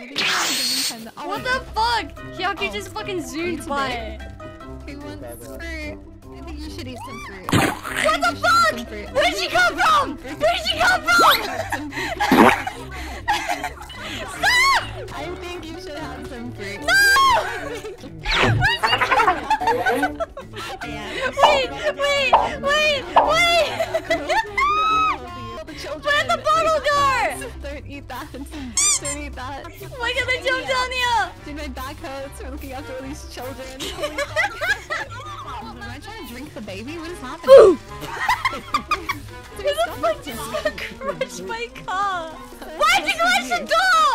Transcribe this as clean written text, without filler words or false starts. What the fuck? Hyoki just fucking zoomed by it. He wants fruit. I think you should eat some fruit. What the fuck? Where'd she come from? Where'd she come from? Stop! I think you should have some fruit. No! Wait! Where'd the bottle go? Don't eat that. Don't eat that. Why can't I jump down here? Dude, my back hurts. We're looking after all these children. Am I trying to drink the baby? What is happening? Ooh! Who the fuck just got crushed by a car? Why'd you crash the door?